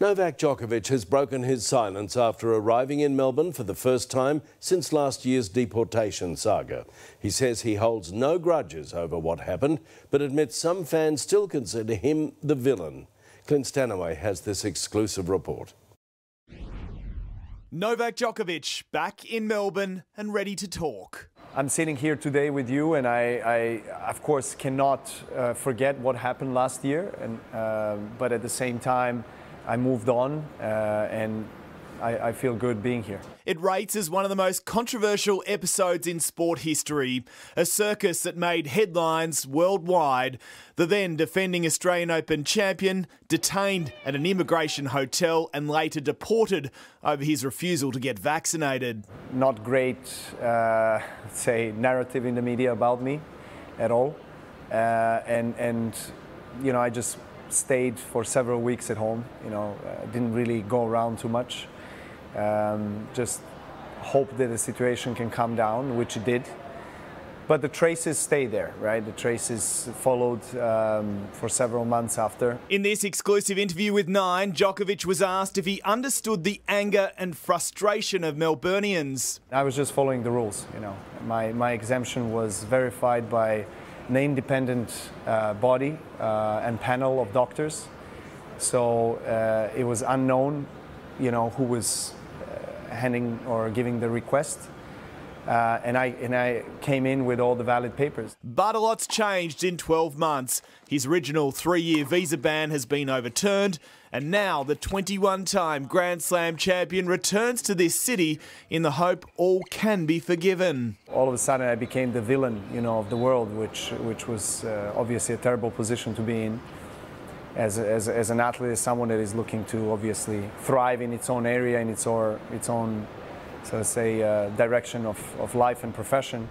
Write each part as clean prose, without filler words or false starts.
Novak Djokovic has broken his silence after arriving in Melbourne for the first time since last year's deportation saga. He says he holds no grudges over what happened, but admits some fans still consider him the villain. Clint Stanaway has this exclusive report. Novak Djokovic back in Melbourne and ready to talk. I'm sitting here today with you, and I of course cannot forget what happened last year, and but at the same time I moved on, and I feel good being here. It rates as one of the most controversial episodes in sport history, a circus that made headlines worldwide. The then defending Australian Open champion detained at an immigration hotel and later deported over his refusal to get vaccinated. Not great, say, narrative in the media about me at all. And you know, I just stayed for several weeks at home, you know, didn't really go around too much. Just hope that the situation can calm down, which it did. But the traces stay there, right? The traces followed for several months after. In this exclusive interview with Nine, Djokovic was asked if he understood the anger and frustration of Melburnians. I was just following the rules, you know. My exemption was verified by an independent body and panel of doctors, so it was unknown, you know, who was handing or giving the request, and I came in with all the valid papers. But a lot's changed in 12 months. His original 3-year visa ban has been overturned, and now the 21-time Grand Slam champion returns to this city in the hope all can be forgiven. All of a sudden I became the villain, you know, of the world, which was obviously a terrible position to be in. As an athlete, as someone that is looking to obviously thrive in its own area, in its own, so to say, direction of life and profession.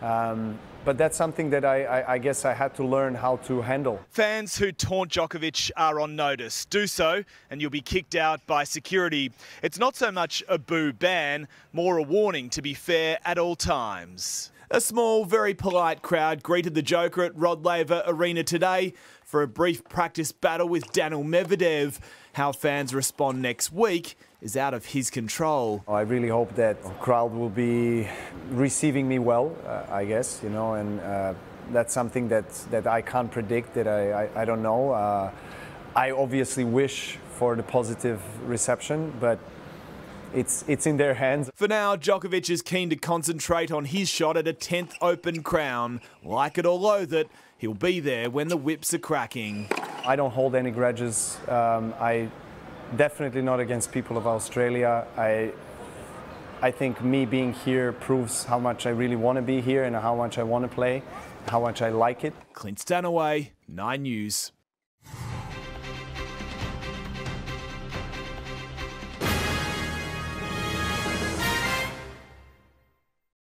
But that's something that I guess I had to learn how to handle. Fans who taunt Djokovic are on notice. Do so and you'll be kicked out by security. It's not so much a boo ban, more a warning to be fair at all times. A small, very polite crowd greeted the Joker at Rod Laver Arena today for a brief practice battle with Danil Medvedev. How fans respond next week is out of his control. I really hope that the crowd will be receiving me well, I guess, you know, and that's something that I can't predict, that I don't know. I obviously wish for the positive reception, but It's in their hands. For now, Djokovic is keen to concentrate on his shot at a 10th Open crown. Like it or loathe it, he'll be there when the whips are cracking. I don't hold any grudges. I definitely not against people of Australia. I think me being here proves how much I really want to be here and how much I want to play, how much I like it. Clint Stanaway, Nine News.